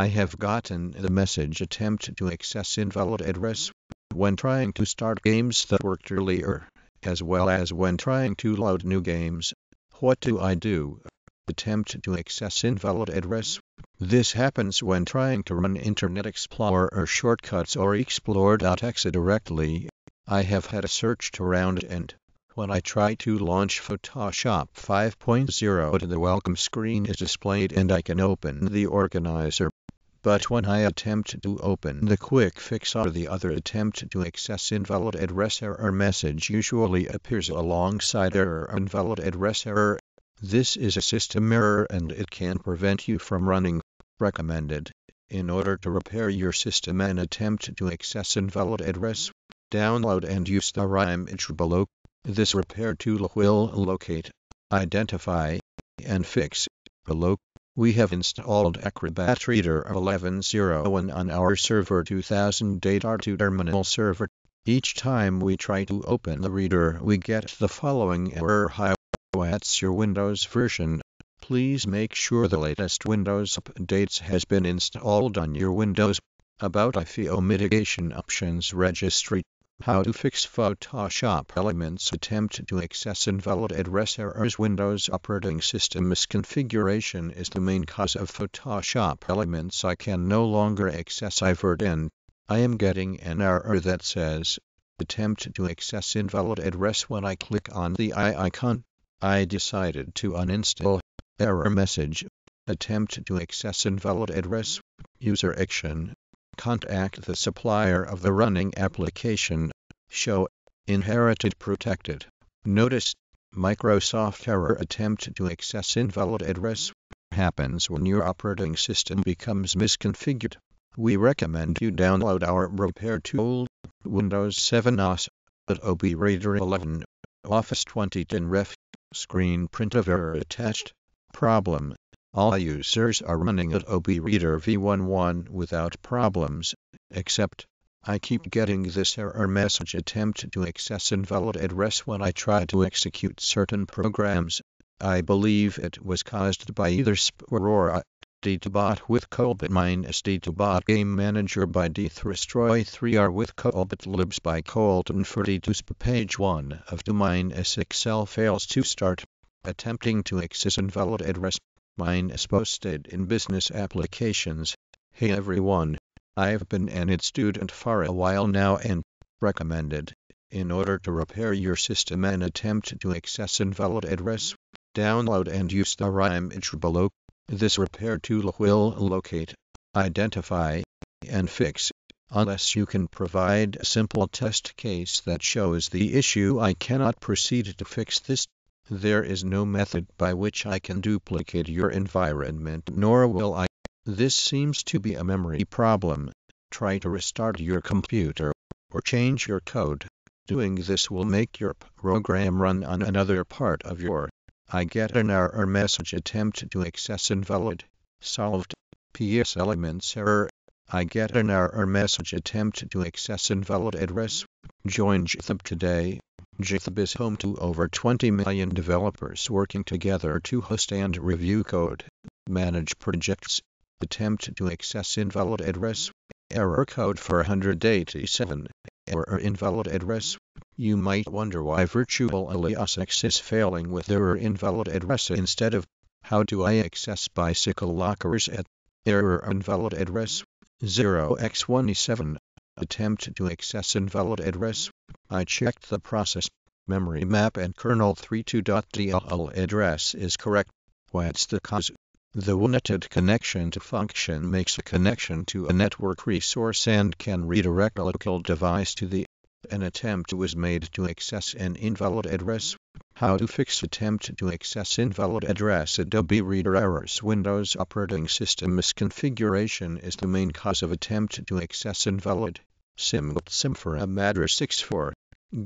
I have gotten the message attempt to access invalid address when trying to start games that worked earlier, as well as when trying to load new games. What do I do? Attempt to access invalid address. This happens when trying to run Internet Explorer or shortcuts or iexplore.exe directly. I have had a searched around, and when I try to launch Photoshop 5.0, the welcome screen is displayed and I can open the organizer. But when I attempt to open the quick fix or the other attempt to access invalid address, error message usually appears alongside error invalid address error. This is a system error and it can prevent you from running. Recommended. In order to repair your system and attempt to access invalid address, download and use the Reimage below. This repair tool will locate, identify, and fix. Below, we have installed Acrobat Reader 11.0.1 on our Server 2008 R2 terminal server. Each time we try to open the reader, we get the following error: "Hi, what's your Windows version? Please make sure the latest Windows updates has been installed on your Windows." About IFEO mitigation options registry. How to fix Photoshop Elements attempt to access invalid address errors. Windows operating system misconfiguration is the main cause of Photoshop Elements. I can no longer access IFEO and I am getting an error that says attempt to access invalid address when I click on the I icon. I decided to uninstall. Error message. Attempt to access invalid address. User action. Contact the supplier of the running application. Show inherited protected. Notice Microsoft error attempt to access invalid address happens when your operating system becomes misconfigured. We recommend you download our repair tool, Windows 7 OS, Adobe Reader 11, Office 2010 Ref. Screen print of error attached. Problem. All users are running Adobe Reader v11 without problems, except I keep getting this error message attempt to access invalid address when I try to execute certain programs. I believe it was caused by either Spirora, DTBot with Colbit - DTBot Game Manager by D3Stroy3R with Colbit Libs by Colton 42sp page 1 of 2 - Excel fails to start, attempting to access invalid address. Minus posted in business applications. Hey everyone, I've been an IT student for a while now and recommended. In order to repair your system and attempt to access invalid address, download and use the Reimage below. This repair tool will locate, identify, and fix. Unless you can provide a simple test case that shows the issue, I cannot proceed to fix this. There is no method by which I can duplicate your environment, nor will I. This seems to be a memory problem. Try to restart your computer, or change your code. Doing this will make your program run on another part of your. I get an error message attempt to access invalid. Solved. PS Elements error. I get an error message attempt to access invalid address. Join GitHub today. GitHub is home to over 20 million developers working together to host and review code, manage projects. Attempt to access invalid address. Error code 487. Error invalid address. You might wonder why virtual alias is failing with error invalid address instead of how do I access bicycle lockers at error invalid address 0x27. Attempt to access invalid address. I checked the process. Memory map and kernel32.dll address is correct. What's the cause? The WNETed connection to function makes a connection to a network resource and can redirect a local device to the. An attempt was made to access an invalid address. How to fix attempt to access invalid address. Adobe Reader errors. Windows operating system misconfiguration is the main cause of attempt to access invalid. Simfram adder 64.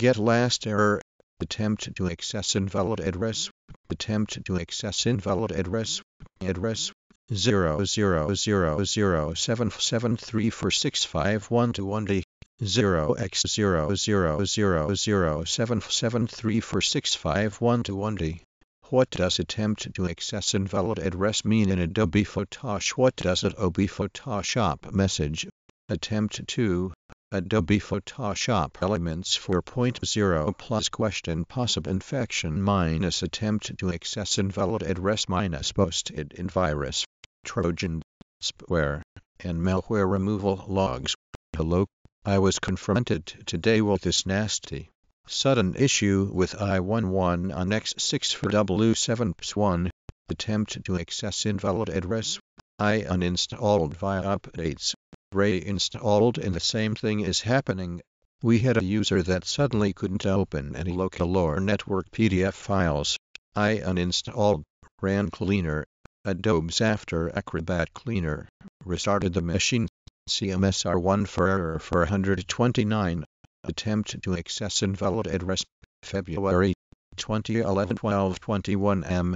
Get last error. Attempt to access invalid address. Attempt to access invalid address. Address 0000773465121D. 0x0000773465121D. What does attempt to access invalid address mean in Adobe Photoshop? What does Adobe Photoshop message? Attempt to Adobe Photoshop Elements 4.0 plus question possible infection minus attempt to access invalid address minus posted in virus, Trojan, spyware, and malware removal logs. Hello, I was confronted today with this nasty, sudden issue with I11 on X64W7PS1, attempt to access invalid address. I uninstalled via updates, reinstalled, and the same thing is happening. We had a user that suddenly couldn't open any local or network PDF files. I uninstalled, ran cleaner, Adobe's After Acrobat Cleaner, restarted the machine, CMSR1 for error 429, attempt to access invalid address, February 2011 12:21 m.